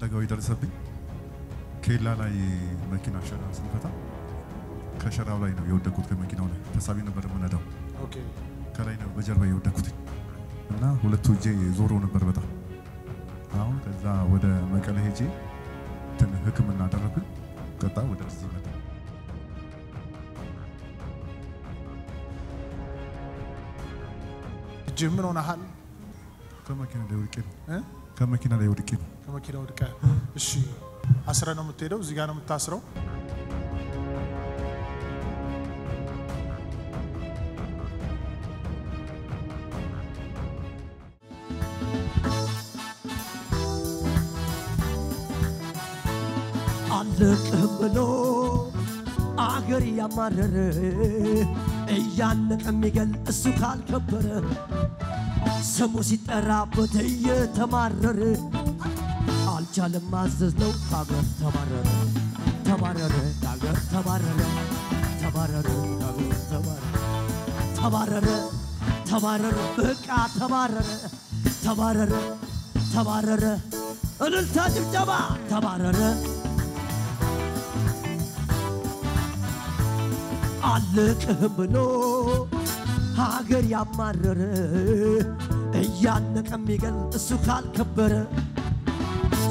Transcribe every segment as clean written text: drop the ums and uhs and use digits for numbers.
አደጋው ይደርሰብኝ ከላ ላይ መኪና ሸራ ስለፈታ ከሸራው ላይ ነው የወደኩት ከመኪናው ላይ ተሳቢ ነበር መነዳው ኦኬ ከላይ ነው በጀርባ የወደኩት እና ሁለቱ እጄ ዞሮ ነበር በጣም አሁን ከዛ ወደ መቀለ ሄጄ ህክምና አደረኩኝ ከታ ወደዚህ መጣ ጅም ነው ናሃል ከመኪና ላይ ወድቄ ከመኪና ላይ ወድቄ ከመኪና ወድቄ እሺ አስራ ነው የምትሄደው እዚህ ጋር ነው የምታስረው አለቀብሎ አገር ያማረረ እያለቀም ይገል እሱ ካልከበረ ስሙ ሲጠራ በተየ ተማረረ አልቻለም ማዘዝ ነው ታገር ተማረረ ተማረረ ታገር ተማረረ ተማረረ ታገር ተማረረ ተማረረ ተማረረ በቃ ተማረረ ተማረረ ተማረረ እልልታ ጭብጨባ ተማረረ አለቀም ብሎ ሀገር ያማረረ እያለቀም ይገል እሱ ካልከበረ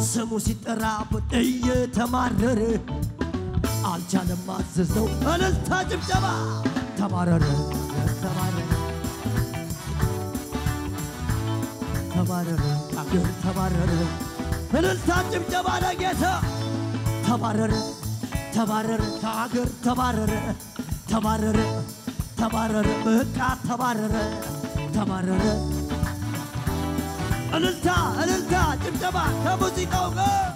ስሙ ሲጠራ በደየ ተማረረ አልቻለም ማዘዝ ነው እልልታ ጭብጨባ ተማረረ ተማረረ ተማረረ ሀገር ተማረረ እልልታ ጭብጨባ ለጌታ ተማረረ ተማረረ ሀገር ተማረረ ተባረረ ተባረረ በቃ ተባረረ ተባረረ እልልታ እልልታ ጭብጨባ ከሙዚቃው ጋር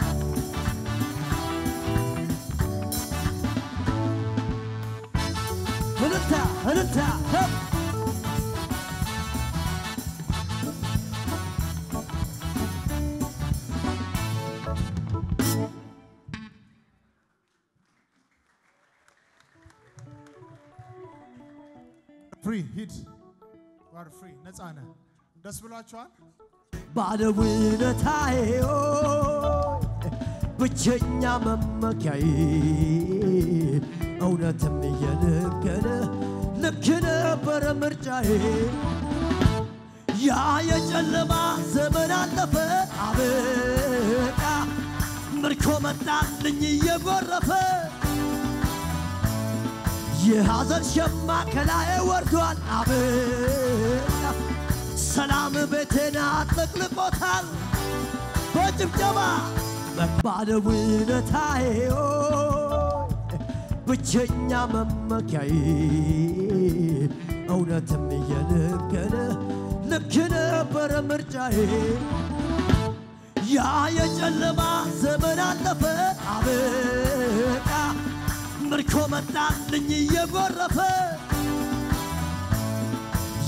እልልታ እልልታ free hit war free ነፃና ደስ ብሏችኋል ባለውነታዬ ብቸኛ መመካዬ እውነትም የልክነ ልክነ በረምርጫዬ ያ የጨለማ ዘመን አለፈ አበቃ ምርኮ መጣልኝ የጎረፈ የሐዘን ሸማ ከላይ ወርዷል አበቃ ሰላም ቤቴን አጥልቆታል በጭብጨባ ባለውነታዬ ብቸኛ መመካዬ እውነትም የልክነ ልክነ በረምርጫዬ ያ የጨለማ ዘመን አለፈ አበቃ ምርኮ መጣልኝ የጎረፈ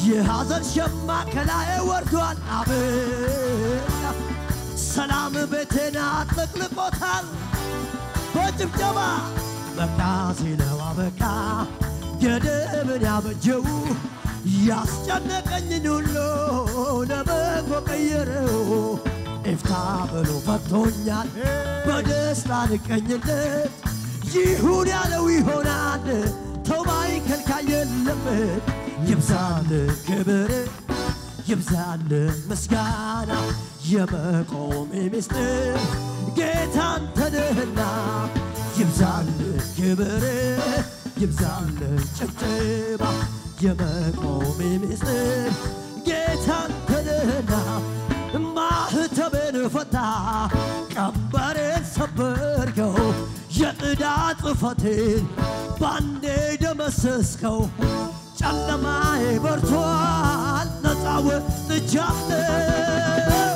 የሐዘን ሸማ ከላይ ወርዷል አበቃ ሰላም ቤቴን አጥልቆታል በጭብጨባ በቃ ሲለው አበቃ ገደብን ያበጀው ያስጨነቀኝን ሁሉ ለበጎ ቀየረው ኤፍታ ብሎ ፈቶኛል በደስታ ልቀኝለት ይሁን ያለው ይሆናል ተውባይ ከልካይ የለም ይብዛል ክብር ይብዛል ምስጋና የመቆም ምስጢር ጌታን ተደህና ይብዛል ክብር ይብዛል ጭብጨባ የመቆም ምስጢር ጌታን ተደህና ማህተቤን ፈታ ቀንበሬን ሰበርከው የዕዳ ጽፈቴን ባንዴ ደመሰስከው ጨለማዬ በርቷል ነፃ ወጥቻለሁ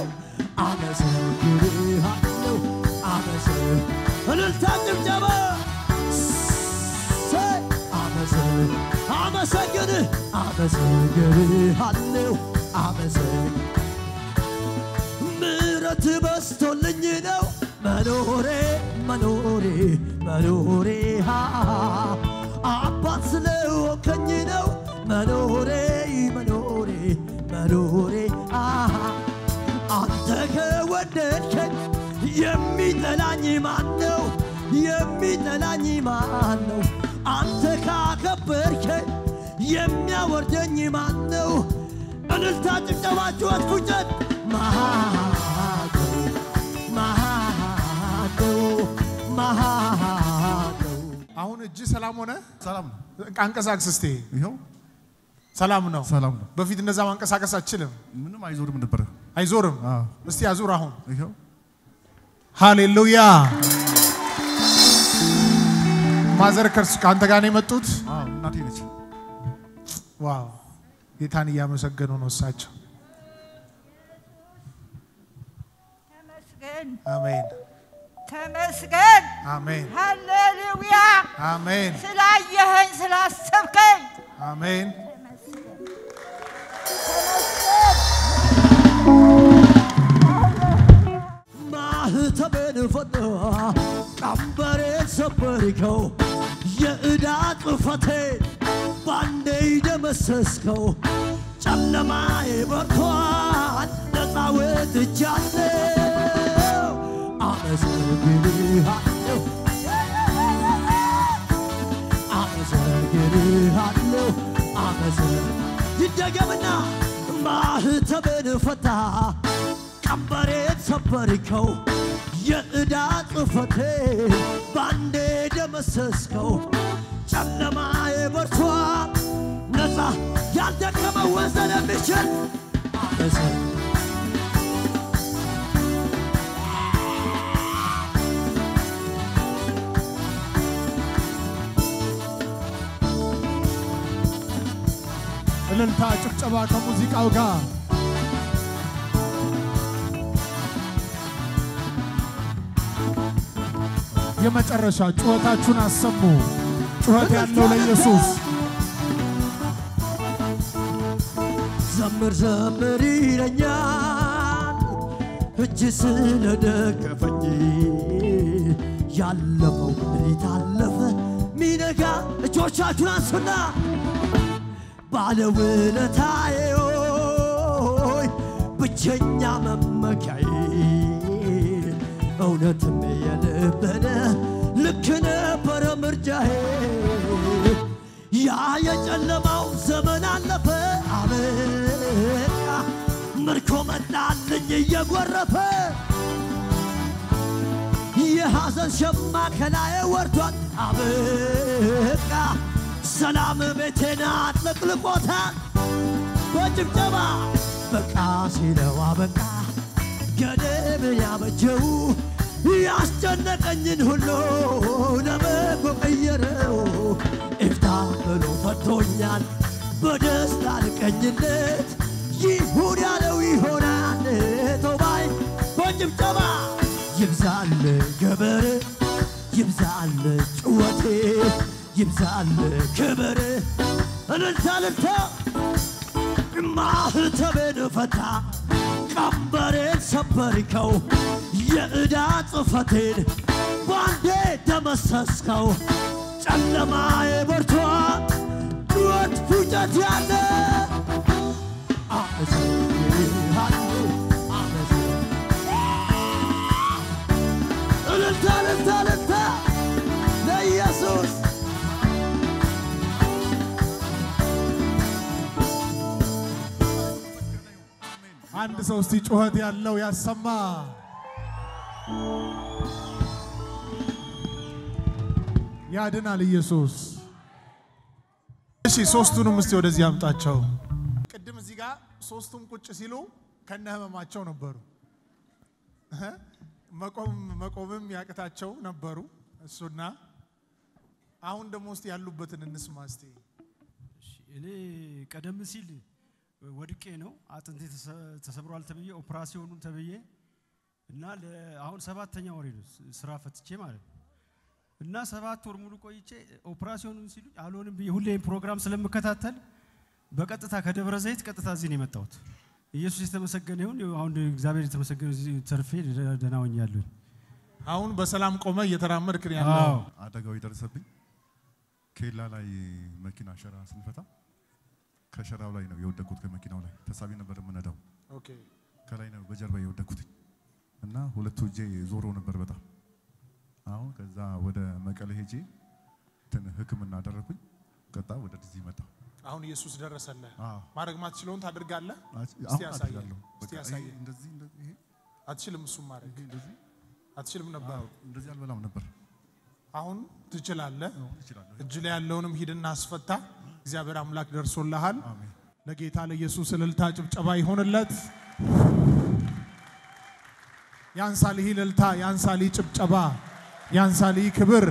አመሰግንሃለሁ እልልታ ጭብጨባ አመሰግንሃለሁ ምሕረት በስቶልኝ ነው መኖሬ መኖሬ መኖሬ አባት ስለሆንከኝ ነው መኖሬ መኖሬ መኖሬ አንተ ከወደድከኝ የሚጠላኝ ማነው? የሚጠላኝ ማነው? አንተ ካከበርከኝ የሚያወርደኝ ማነው? እልልታ ጭብጨባችሁ አትኩጨት። ማነው? ማነው? ማነው? አሁን እጅ ሰላም ሆነ? ሰላም አንቀሳቅስ እስቲ። ይሄው ሰላም ነው። ሰላም ነው። በፊት እንደዛ ማንቀሳቀስ አችልም። ምንም አይዞርም ነበር። አይዞርም? አዎ። እስቲ አዙር አሁን። ይሄው ሃሌሉያ። ማዘር ከርስ ካንተ ጋር ነው የመጡት? አዎ እናቴ ነች። ዋው ጌታን ያመሰገኑ ነው እሳቸው። ተመስገን። አሜን። ተመስገን። አሜን። ሃሌሉያ። አሜን። ስላየኸኝ ስላሰብከኝ አሜን። Mahatma, Kambare Sabariko, Yehudat Ufate, Bandei Damasko, Chamnamai Bartwan, Natawet Jane, Amasagiri Hatlo, Did you give it now? Mahatma Fata, Kambare Sabariko. Yehudat Ufate, Bandei Damasko, Chamnamai Bartwan, Natawet Jane. Yada kama wazana mission. እልልታ ጭብጨባ ከሙዚቃው ጋር የመጨረሻ ጩኸታችሁን አሰሙ። ጩኸት ያለው ለኢየሱስ ዘምር ዘምር ይለኛል እጅ ስለደገፈኝ ያለፈው ታለፈ ሚነጋ እጆቻችሁን አንሱና ባለውለታዬ ሆይ ብቸኛ መመኪያዬ እውነትም የልብነ ልክ ነበረ ምርጫዬ ያ የጨለማው ዘመን አለፈ አሜን ምርኮ መጣልኝ እየጎረፈ የሐዘን ሸማ ከላዬ ወርዷል አሜን ሰላም ቤቴን አጥለቅልቆታል በጭብጨባ በቃ ሲለው አበቃ ገደብ ያበጀው ያስጨነቀኝን ሁሉ ለመቆየረው እፍታ ብሎ ፈቶኛል በደስታ ልቀኝነት ይሁን ያለው ይሆናል ተባይ በጭብጨባ ይብዛል ገበሬ ይብዛል ጩኸቴ ይብዛል ክብሬ እልልታ እልልታ ማህተቤን ፈታ Kambare Sabariko, Yehudat Ufate, Bandei Damasko, Chamnamai Bartwan, Duat Fujatane. Alta, na Jesus. አንድ ሰው እስቲ ጮህት ያለው ያሰማ ያድናል ኢየሱስ። እሺ ሶስቱንም እስቲ ወደዚህ አምጣቸው። ቅድም እዚህ ጋር ሶስቱም ቁጭ ሲሉ ከነህመማቸው ነበሩ። መቆምም ያቅታቸው ነበሩ። እሱና አሁን ደሞ እስቲ ያሉበትን እንስማ እስቲ። እሺ እኔ ቀደም ሲል ወድቄ ነው አጥንቴ ተሰብሯል ተብዬ ኦፕራሲዮኑን ተብዬ እና አሁን 7ኛ ወር ነው ስራ ፈትቼ ማለት እና 7 ወር ሙሉ ቆይቼ ኦፕራሲዮኑን ሲሉ አልሆንም ብዬ ሁሌም ፕሮግራም ስለምከታተል በቀጥታ ከደብረ ዘይት ቀጥታ እዚህ ነው የመጣሁት። ኢየሱስ የተመሰገነ ይሁን። አሁን እግዚአብሔር የተመሰገነ ተርፌ ደናውኛለሁ። አሁን በሰላም ቆመ እየተራመድክ ነው ያለው። አደጋው ይደርሰብኝ ኬላ ላይ መኪና ሸራ ስንፈታ ከሸራው ላይ ነው የወደኩት። ከመኪናው ላይ ተሳቢ ነበር መነዳው። ኦኬ ከላይ ነው በጀርባ የወደኩት። እና ሁለቱጄ ዞሮ ነበር በጣም አሁን ከዛ ወደ መቀለ ሄጄ ተነህክምና አደረኩኝ ቀጣ ወደ ዲዚ መጣ አሁን ኢየሱስ ደረሰና ማረግማት ስለሆነ ታደርጋለህ እስቲ ያሳያለሁ እስቲ ያሳያለሁ እንደዚህ ይሄ አትችልም እሱ ማረግ እንደዚህ አትችልም ነበር እንደዚህ አልበላም ነበር አሁን ትችላለህ እጅ ላይ ያለውንም ሂድና አስፈታ እግዚአብሔር አምላክ ደርሶልሃል አሜን ለጌታ ለኢየሱስ እልልታ ጭብጨባ ይሆንለት ያንሳሊ ሂልልታ ያንሳሊ ጭብጨባ ያንሳሊ ክብር